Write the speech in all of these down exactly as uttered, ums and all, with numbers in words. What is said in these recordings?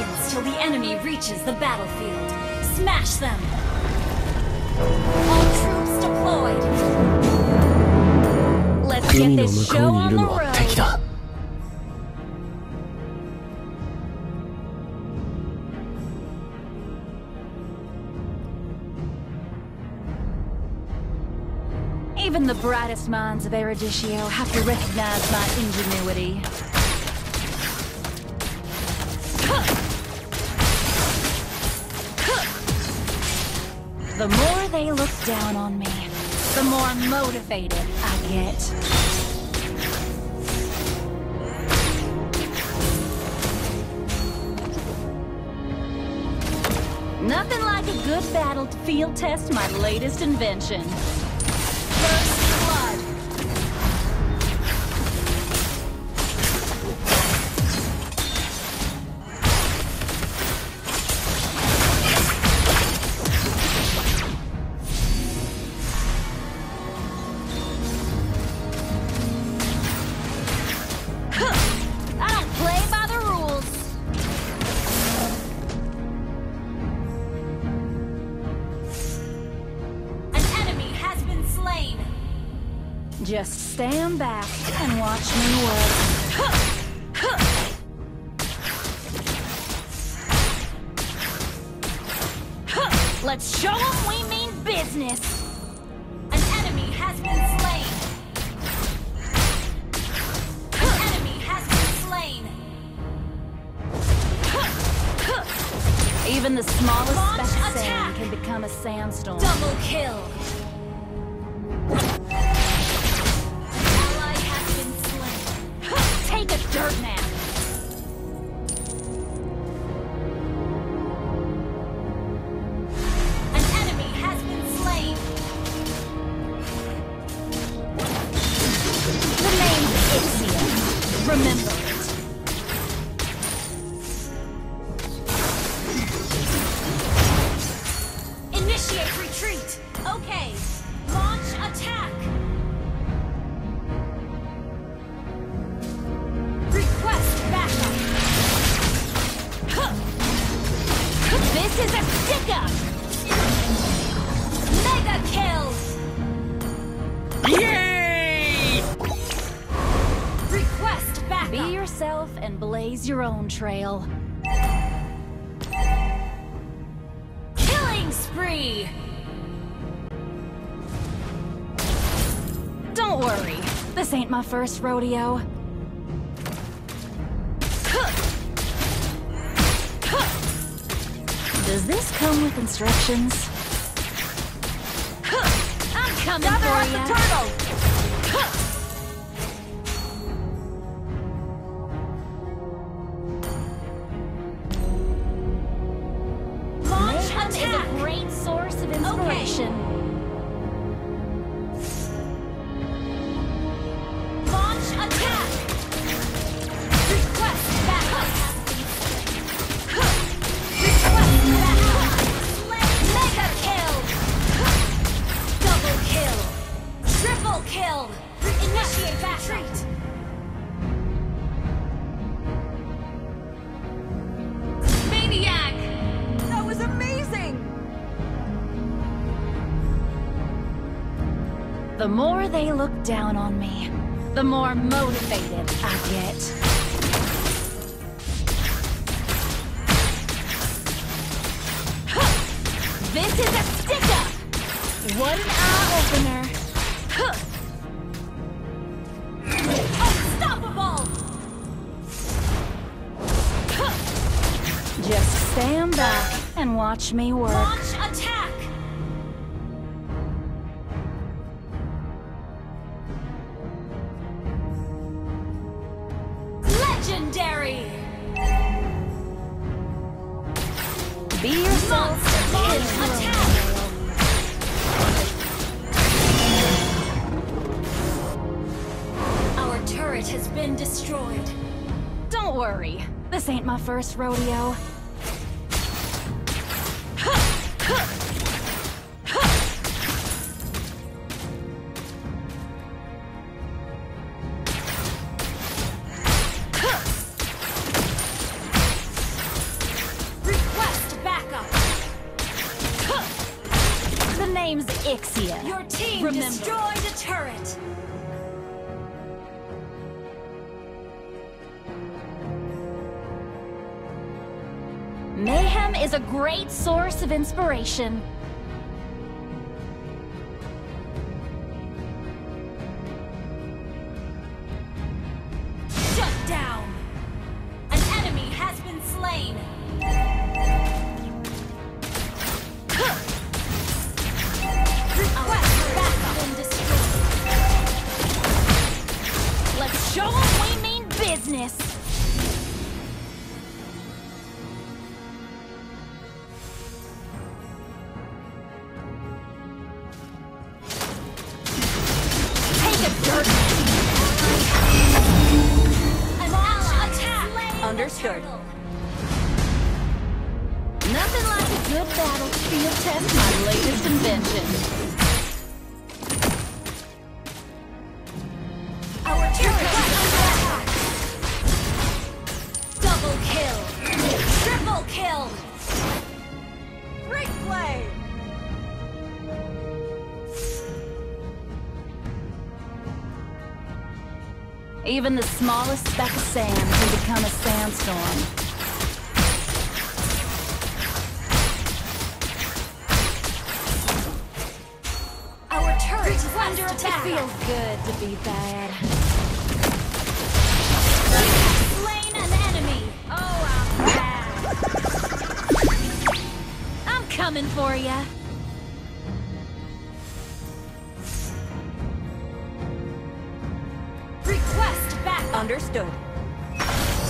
seconds till the enemy reaches the battlefield. Smash them! All troops deployed! Let's get this show on the road! Even the brightest minds of Erudicio have to recognize my ingenuity. The more they look down on me, the more motivated I get. Nothing like a good battlefield test my latest invention. First blood. Just stand back and watch me work. Let's show them we mean business. An enemy has been slain. An enemy has been slain. Even the smallest speck of sand can become a sandstorm. Double kill. Dirt nap. An enemy has been slain. The name is Ixia. Remember it. Initiate retreat. Okay. Launch attack. This is a stick-up! Mega kill! Yay! Request backup! Be yourself and blaze your own trail. Killing spree! Don't worry, this ain't my first rodeo. Does this come with instructions? I'm coming Gather for you. The turtle. Launch attack. Is a great source of inspiration. Okay. Launch attack. Request backup. Kill! Initiate retreat! Maniac! That was amazing! The more they look down on me, the more motivated I get. This is a stick-up! What an eye-opener! Unstoppable! Just stand back and watch me work. Launch attack! Legendary! Be yourself. Launch attack! It has been destroyed. Don't worry, this ain't my first rodeo. name's Ixia. Your team Remember. destroyed a turret. Mayhem is a great source of inspiration. Shut down! An enemy has been slain! Request backup and destroy. Let's show them we mean business! Understood. Nothing like a good battlefield test, my latest invention. Our turret is under attack. Double kill. Triple kill. Great play. Even the smallest speck of sand can become a sandstorm. Our turret is under attack. It feels good to be bad. We have slain an enemy. Oh, I'm bad. I'm coming for ya. Understood.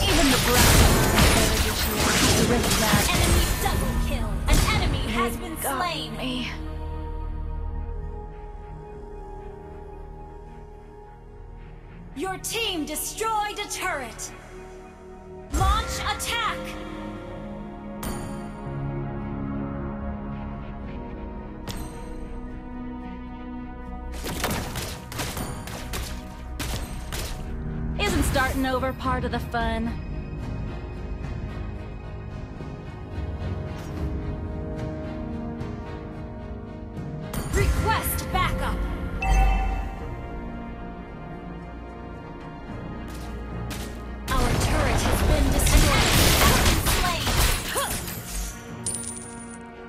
Even the brown enemy double kill. An enemy they has been slain. Me. Your team destroyed a turret. Launch attack. Starting over part of the fun. Request backup. Our turret has been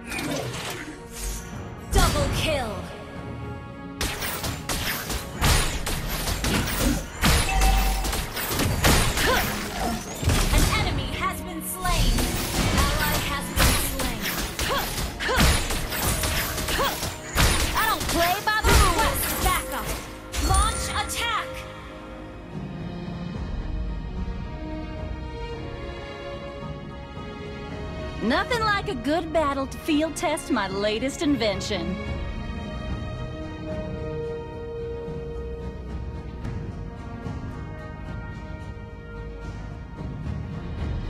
destroyed. Slain. Double kill. Nothing like a good battlefield test, my latest invention.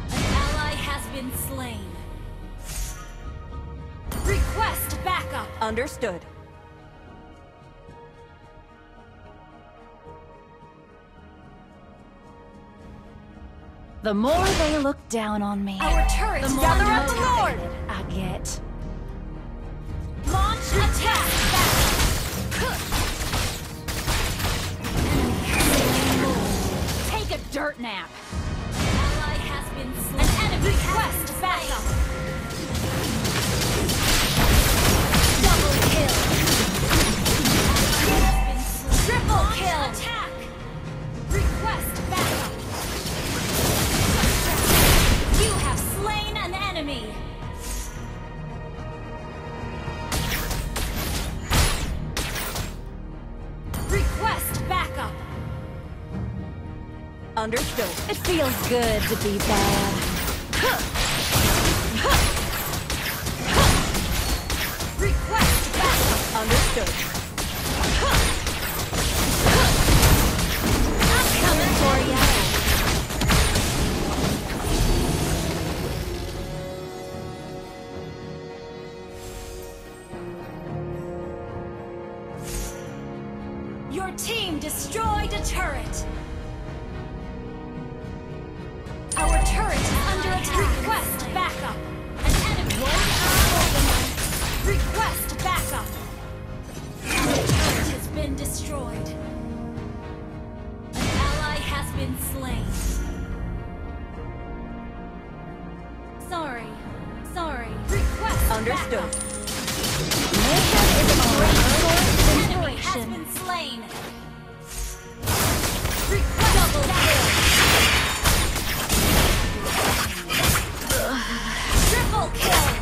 An ally has been slain. Request backup. Understood. The more they look down on me, Our turrets the more gather up the Lord I get. Launch attack! Back. Take a dirt nap. An ally has been slain. An enemy request backup. Double kill. Triple kill. Launch attack. Request backup. You have slain an enemy! Request backup! Understood. It feels good to be bad. Request backup! Understood. I'm coming for you! Your team destroyed a turret. Our turret is under attack. Request backup. An enemy. Request backup. Understood. Mission is a great source of inspiration. Enemy has been slain. Request double kill. Triple kill.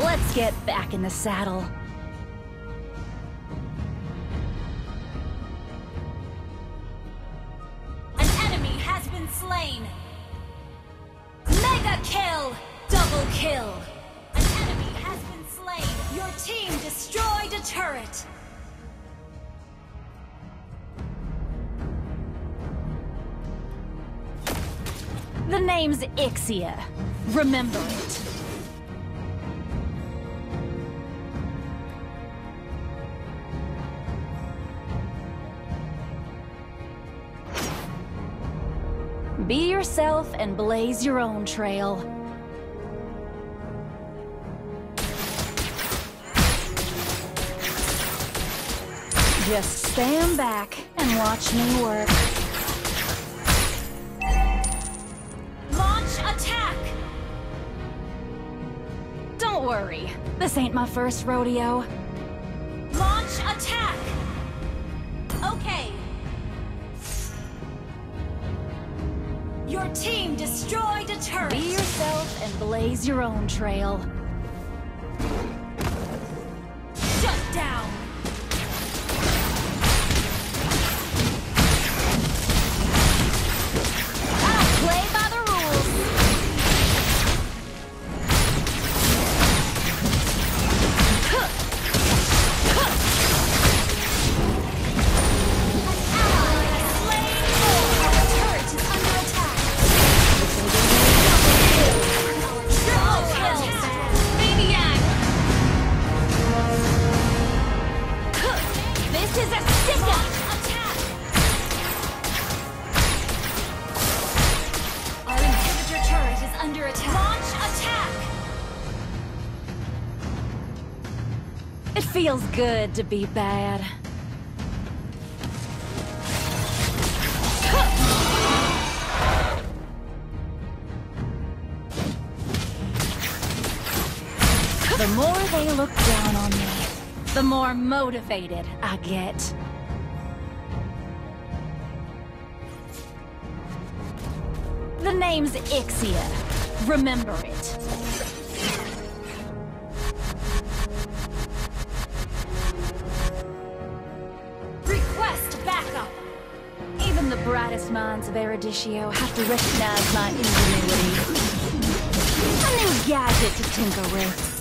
Let's get back in the saddle. An enemy has been slain. Mega kill! Double kill! An enemy has been slain. Your team destroyed a turret. The name's Ixia. Remember it. Be yourself and blaze your own trail. Just stand back and watch me work. Launch attack! Don't worry, this ain't my first rodeo. Launch attack! Okay. Your team destroyed a turret! Be yourself and blaze your own trail. Shut down! I'll play by the Feels good to be bad. The more they look down on me, the more motivated I get. The name's Ixia. Remember it. Even the brightest minds of Erudicio have to recognize my ingenuity. A new gadget to tinker with.